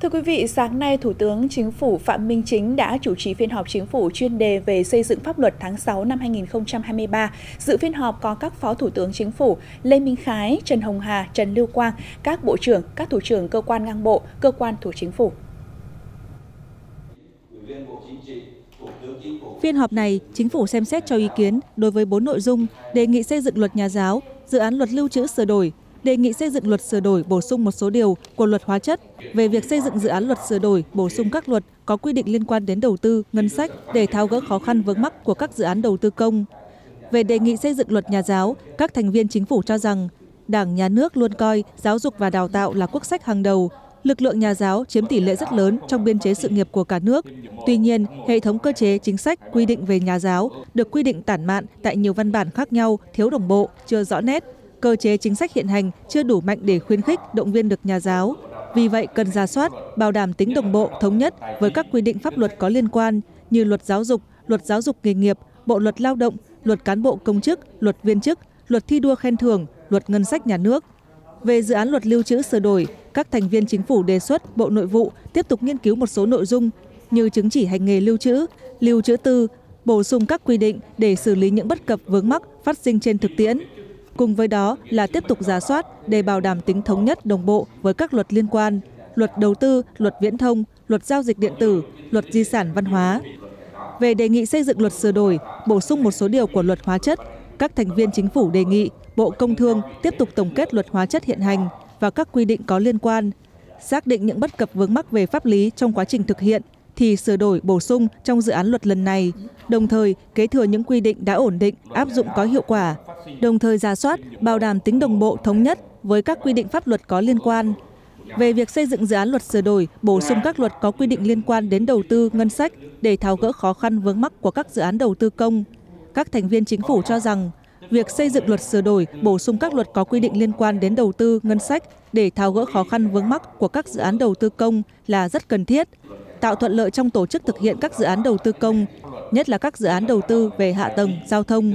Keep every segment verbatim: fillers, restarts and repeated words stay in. Thưa quý vị, sáng nay Thủ tướng Chính phủ Phạm Minh Chính đã chủ trì phiên họp Chính phủ chuyên đề về xây dựng pháp luật tháng sáu năm hai nghìn không trăm hai mươi ba. Dự phiên họp có các Phó Thủ tướng Chính phủ Lê Minh Khái, Trần Hồng Hà, Trần Lưu Quang, các Bộ trưởng, các Thủ trưởng cơ quan ngang bộ, cơ quan thuộc Chính phủ. Phiên họp này, Chính phủ xem xét cho ý kiến đối với bốn nội dung: đề nghị xây dựng luật nhà giáo, dự án luật lưu trữ sửa đổi, đề nghị xây dựng luật sửa đổi bổ sung một số điều của luật hóa chất, về việc xây dựng dự án luật sửa đổi bổ sung các luật có quy định liên quan đến đầu tư, ngân sách để tháo gỡ khó khăn vướng mắc của các dự án đầu tư công. Về đề nghị xây dựng luật nhà giáo, các thành viên Chính phủ cho rằng Đảng, Nhà nước luôn coi giáo dục và đào tạo là quốc sách hàng đầu. Lực lượng nhà giáo chiếm tỷ lệ rất lớn trong biên chế sự nghiệp của cả nước. Tuy nhiên, hệ thống cơ chế chính sách quy định về nhà giáo được quy định tản mạn tại nhiều văn bản khác nhau, thiếu đồng bộ, chưa rõ nét. Cơ chế chính sách hiện hành chưa đủ mạnh để khuyến khích, động viên được nhà giáo. Vì vậy, cần rà soát, bảo đảm tính đồng bộ, thống nhất với các quy định pháp luật có liên quan như luật giáo dục, luật giáo dục nghề nghiệp, bộ luật lao động, luật cán bộ công chức, luật viên chức, luật thi đua khen thưởng, luật ngân sách nhà nước. Về dự án luật lưu trữ sửa đổi, các thành viên Chính phủ đề xuất Bộ Nội vụ tiếp tục nghiên cứu một số nội dung như chứng chỉ hành nghề lưu trữ, lưu trữ tư, bổ sung các quy định để xử lý những bất cập vướng mắc phát sinh trên thực tiễn. Cùng với đó là tiếp tục rà soát để bảo đảm tính thống nhất đồng bộ với các luật liên quan, luật đầu tư, luật viễn thông, luật giao dịch điện tử, luật di sản văn hóa. Về đề nghị xây dựng luật sửa đổi, bổ sung một số điều của luật hóa chất, các thành viên Chính phủ đề nghị Bộ Công Thương tiếp tục tổng kết luật hóa chất hiện hành và các quy định có liên quan, xác định những bất cập vướng mắc về pháp lý trong quá trình thực hiện thì sửa đổi bổ sung trong dự án luật lần này, đồng thời kế thừa những quy định đã ổn định, áp dụng có hiệu quả, đồng thời rà soát, bảo đảm tính đồng bộ thống nhất với các quy định pháp luật có liên quan. Về việc xây dựng dự án luật sửa đổi, bổ sung các luật có quy định liên quan đến đầu tư, ngân sách để tháo gỡ khó khăn vướng mắc của các dự án đầu tư công, các thành viên Chính phủ cho rằng việc xây dựng luật sửa đổi, bổ sung các luật có quy định liên quan đến đầu tư, ngân sách để tháo gỡ khó khăn vướng mắc của các dự án đầu tư công là rất cần thiết, tạo thuận lợi trong tổ chức thực hiện các dự án đầu tư công, nhất là các dự án đầu tư về hạ tầng, giao thông.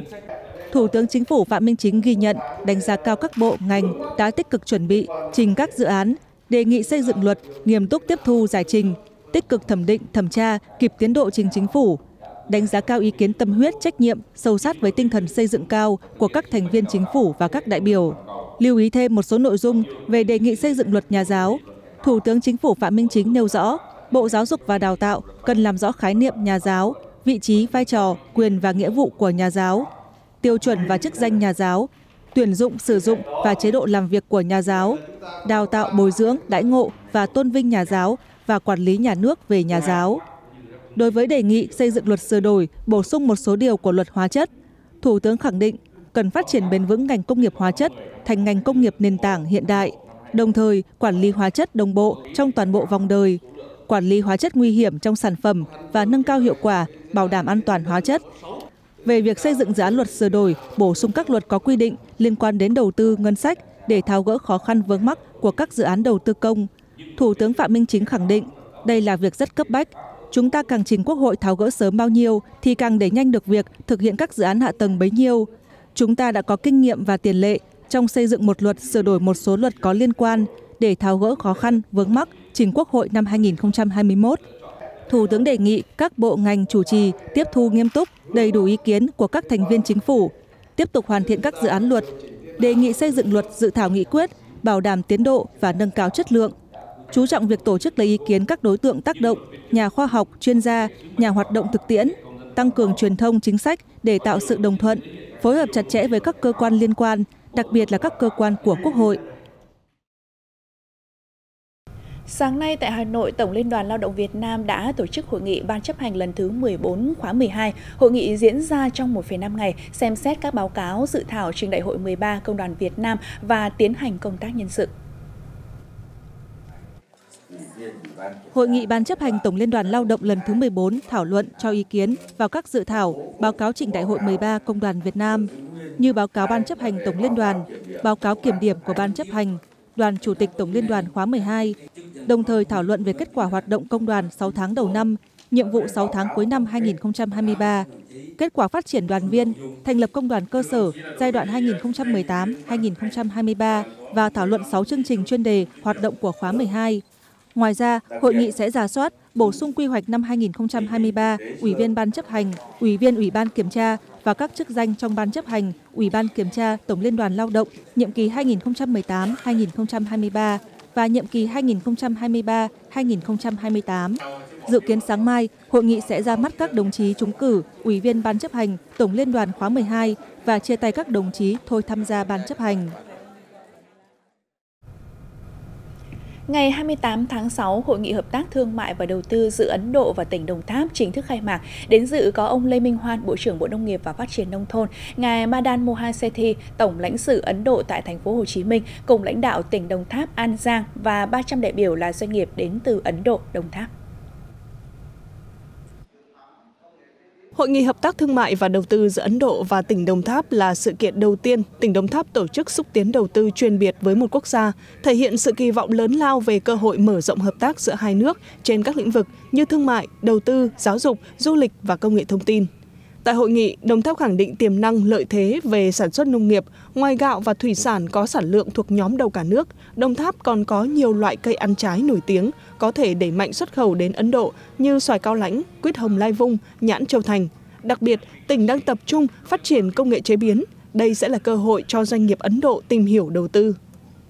Thủ tướng Chính phủ Phạm Minh Chính ghi nhận, đánh giá cao các bộ, ngành đã tích cực chuẩn bị, trình các dự án, đề nghị xây dựng luật, nghiêm túc tiếp thu giải trình, tích cực thẩm định, thẩm tra, kịp tiến độ trình Chính phủ. Đánh giá cao ý kiến tâm huyết, trách nhiệm, sâu sát với tinh thần xây dựng cao của các thành viên Chính phủ và các đại biểu. Lưu ý thêm một số nội dung về đề nghị xây dựng luật nhà giáo. Thủ tướng Chính phủ Phạm Minh Chính nêu rõ, Bộ Giáo dục và Đào tạo cần làm rõ khái niệm nhà giáo, vị trí, vai trò, quyền và nghĩa vụ của nhà giáo, tiêu chuẩn và chức danh nhà giáo, tuyển dụng, sử dụng và chế độ làm việc của nhà giáo, đào tạo, bồi dưỡng, đãi ngộ và tôn vinh nhà giáo và quản lý nhà nước về nhà giáo. Đối với đề nghị xây dựng luật sửa đổi, bổ sung một số điều của luật hóa chất, Thủ tướng khẳng định cần phát triển bền vững ngành công nghiệp hóa chất thành ngành công nghiệp nền tảng hiện đại, đồng thời quản lý hóa chất đồng bộ trong toàn bộ vòng đời, quản lý hóa chất nguy hiểm trong sản phẩm và nâng cao hiệu quả, bảo đảm an toàn hóa chất. Về việc xây dựng dự án luật sửa đổi, bổ sung các luật có quy định liên quan đến đầu tư, ngân sách để tháo gỡ khó khăn vướng mắc của các dự án đầu tư công, Thủ tướng Phạm Minh Chính khẳng định đây là việc rất cấp bách. Chúng ta càng trình Quốc hội tháo gỡ sớm bao nhiêu thì càng đẩy nhanh được việc thực hiện các dự án hạ tầng bấy nhiêu. Chúng ta đã có kinh nghiệm và tiền lệ trong xây dựng một luật sửa đổi một số luật có liên quan để tháo gỡ khó khăn, vướng mắc trình Quốc hội năm hai nghìn không trăm hai mươi mốt. Thủ tướng đề nghị các bộ ngành chủ trì tiếp thu nghiêm túc đầy đủ ý kiến của các thành viên Chính phủ, tiếp tục hoàn thiện các dự án luật, đề nghị xây dựng luật dự thảo nghị quyết, bảo đảm tiến độ và nâng cao chất lượng. Chú trọng việc tổ chức lấy ý kiến các đối tượng tác động, nhà khoa học, chuyên gia, nhà hoạt động thực tiễn, tăng cường truyền thông chính sách để tạo sự đồng thuận, phối hợp chặt chẽ với các cơ quan liên quan, đặc biệt là các cơ quan của Quốc hội. Sáng nay tại Hà Nội, Tổng Liên đoàn Lao động Việt Nam đã tổ chức hội nghị Ban chấp hành lần thứ mười bốn khóa mười hai. Hội nghị diễn ra trong một phẩy năm ngày, xem xét các báo cáo dự thảo trình Đại hội mười ba Công đoàn Việt Nam và tiến hành công tác nhân sự. Hội nghị Ban chấp hành Tổng Liên đoàn Lao động lần thứ mười bốn thảo luận cho ý kiến vào các dự thảo, báo cáo trình Đại hội mười ba Công đoàn Việt Nam, như báo cáo Ban chấp hành Tổng Liên đoàn, báo cáo kiểm điểm của Ban chấp hành, Đoàn Chủ tịch Tổng Liên đoàn khóa mười hai, đồng thời thảo luận về kết quả hoạt động công đoàn sáu tháng đầu năm, nhiệm vụ sáu tháng cuối năm hai nghìn không trăm hai mươi ba, kết quả phát triển đoàn viên, thành lập công đoàn cơ sở giai đoạn hai nghìn không trăm mười tám đến hai nghìn không trăm hai mươi ba và thảo luận sáu chương trình chuyên đề hoạt động của khóa mười hai. Ngoài ra, hội nghị sẽ rà soát, bổ sung quy hoạch năm hai nghìn không trăm hai mươi ba, ủy viên ban chấp hành, ủy viên ủy ban kiểm tra và các chức danh trong ban chấp hành, ủy ban kiểm tra Tổng Liên đoàn Lao động nhiệm kỳ hai nghìn không trăm mười tám đến hai nghìn không trăm hai mươi ba và nhiệm kỳ hai nghìn không trăm hai mươi ba đến hai nghìn không trăm hai mươi tám. Dự kiến sáng mai, hội nghị sẽ ra mắt các đồng chí trúng cử, ủy viên ban chấp hành, Tổng Liên đoàn khóa mười hai và chia tay các đồng chí thôi tham gia ban chấp hành. Ngày hai mươi tám tháng sáu, Hội nghị Hợp tác Thương mại và Đầu tư giữa Ấn Độ và tỉnh Đồng Tháp chính thức khai mạc. Đến dự có ông Lê Minh Hoan, Bộ trưởng Bộ Nông nghiệp và Phát triển Nông thôn, ngài Madan Mohan Sethi, Tổng lãnh sự Ấn Độ tại thành phố Hồ Chí Minh, cùng lãnh đạo tỉnh Đồng Tháp, An Giang và ba trăm đại biểu là doanh nghiệp đến từ Ấn Độ, Đồng Tháp. Hội nghị Hợp tác Thương mại và Đầu tư giữa Ấn Độ và tỉnh Đồng Tháp là sự kiện đầu tiên tỉnh Đồng Tháp tổ chức xúc tiến đầu tư chuyên biệt với một quốc gia, thể hiện sự kỳ vọng lớn lao về cơ hội mở rộng hợp tác giữa hai nước trên các lĩnh vực như thương mại, đầu tư, giáo dục, du lịch và công nghệ thông tin. Tại hội nghị, Đồng Tháp khẳng định tiềm năng lợi thế về sản xuất nông nghiệp, ngoài gạo và thủy sản có sản lượng thuộc nhóm đầu cả nước. Đồng Tháp còn có nhiều loại cây ăn trái nổi tiếng, có thể đẩy mạnh xuất khẩu đến Ấn Độ như xoài Cao Lãnh, quýt hồng Lai Vung, nhãn Châu Thành. Đặc biệt, tỉnh đang tập trung phát triển công nghệ chế biến. Đây sẽ là cơ hội cho doanh nghiệp Ấn Độ tìm hiểu đầu tư.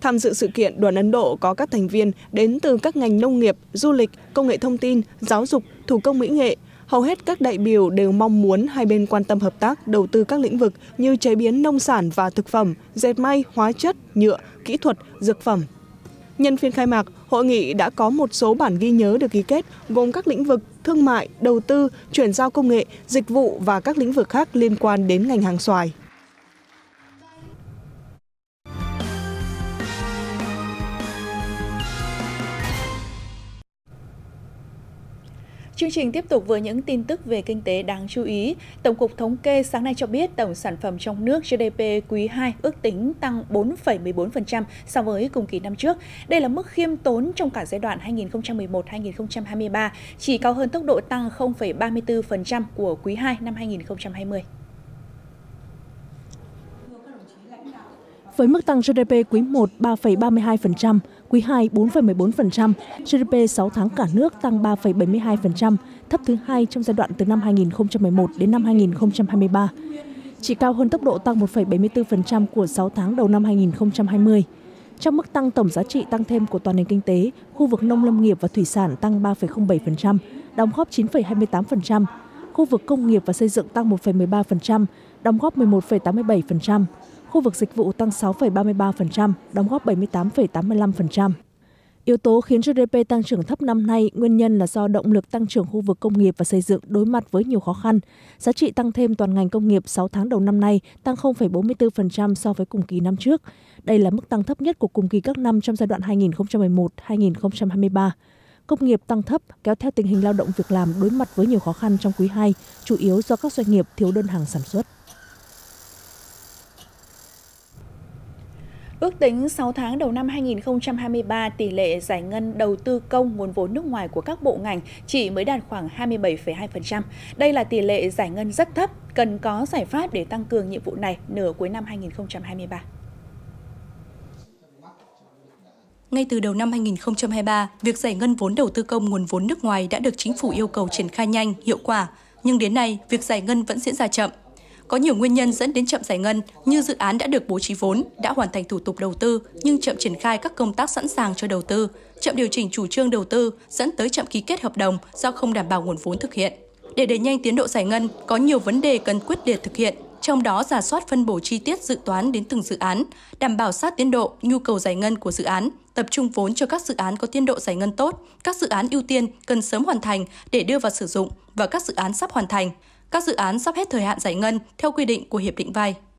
Tham dự sự kiện, đoàn Ấn Độ có các thành viên đến từ các ngành nông nghiệp, du lịch, công nghệ thông tin, giáo dục, thủ công mỹ nghệ. Hầu hết các đại biểu đều mong muốn hai bên quan tâm hợp tác đầu tư các lĩnh vực như chế biến nông sản và thực phẩm, dệt may, hóa chất, nhựa, kỹ thuật, dược phẩm. Nhân phiên khai mạc, hội nghị đã có một số bản ghi nhớ được ký kết gồm các lĩnh vực thương mại, đầu tư, chuyển giao công nghệ, dịch vụ và các lĩnh vực khác liên quan đến ngành hàng xoài. Chương trình tiếp tục với những tin tức về kinh tế đáng chú ý. Tổng cục Thống kê sáng nay cho biết tổng sản phẩm trong nước G D P quý hai ước tính tăng bốn phẩy mười bốn phần trăm so với cùng kỳ năm trước. Đây là mức khiêm tốn trong cả giai đoạn hai nghìn không trăm mười một đến hai nghìn không trăm hai mươi ba, chỉ cao hơn tốc độ tăng không phẩy ba mươi tư phần trăm của quý hai năm hai nghìn không trăm hai mươi. Với mức tăng G D P quý một ba phẩy ba mươi hai phần trăm, quý hai bốn phẩy mười bốn phần trăm, G D P sáu tháng cả nước tăng ba phẩy bảy mươi hai phần trăm, thấp thứ hai trong giai đoạn từ năm hai nghìn không trăm mười một đến năm hai nghìn không trăm hai mươi ba. Chỉ cao hơn tốc độ tăng một phẩy bảy mươi tư phần trăm của sáu tháng đầu năm hai nghìn không trăm hai mươi. Trong mức tăng tổng giá trị tăng thêm của toàn nền kinh tế, khu vực nông lâm nghiệp và thủy sản tăng ba phẩy không bảy phần trăm, đóng góp chín phẩy hai mươi tám phần trăm, khu vực công nghiệp và xây dựng tăng một phẩy mười ba phần trăm, đóng góp mười một phẩy tám mươi bảy phần trăm. Khu vực dịch vụ tăng sáu phẩy ba mươi ba phần trăm, đóng góp bảy mươi tám phẩy tám mươi lăm phần trăm. Yếu tố khiến G D P tăng trưởng thấp năm nay nguyên nhân là do động lực tăng trưởng khu vực công nghiệp và xây dựng đối mặt với nhiều khó khăn. Giá trị tăng thêm toàn ngành công nghiệp sáu tháng đầu năm nay tăng không phẩy bốn mươi tư phần trăm so với cùng kỳ năm trước. Đây là mức tăng thấp nhất của cùng kỳ các năm trong giai đoạn hai nghìn không trăm mười một đến hai nghìn không trăm hai mươi ba. Công nghiệp tăng thấp kéo theo tình hình lao động việc làm đối mặt với nhiều khó khăn trong quý hai, chủ yếu do các doanh nghiệp thiếu đơn hàng sản xuất. Ước tính sáu tháng đầu năm hai nghìn không trăm hai mươi ba, tỷ lệ giải ngân đầu tư công nguồn vốn nước ngoài của các bộ ngành chỉ mới đạt khoảng hai mươi bảy phẩy hai phần trăm. Đây là tỷ lệ giải ngân rất thấp, cần có giải pháp để tăng cường nhiệm vụ này nửa cuối năm hai nghìn không trăm hai mươi ba. Ngay từ đầu năm hai nghìn không trăm hai mươi ba, việc giải ngân vốn đầu tư công nguồn vốn nước ngoài đã được chính phủ yêu cầu triển khai nhanh, hiệu quả. Nhưng đến nay, việc giải ngân vẫn diễn ra chậm. Có nhiều nguyên nhân dẫn đến chậm giải ngân như dự án đã được bố trí vốn, đã hoàn thành thủ tục đầu tư nhưng chậm triển khai các công tác sẵn sàng cho đầu tư, chậm điều chỉnh chủ trương đầu tư dẫn tới chậm ký kết hợp đồng do không đảm bảo nguồn vốn thực hiện. Để đẩy nhanh tiến độ giải ngân, có nhiều vấn đề cần quyết liệt thực hiện, trong đó rà soát phân bổ chi tiết dự toán đến từng dự án, đảm bảo sát tiến độ, nhu cầu giải ngân của dự án, tập trung vốn cho các dự án có tiến độ giải ngân tốt, các dự án ưu tiên cần sớm hoàn thành để đưa vào sử dụng và các dự án sắp hoàn thành. Các dự án sắp hết thời hạn giải ngân theo quy định của Hiệp định vay.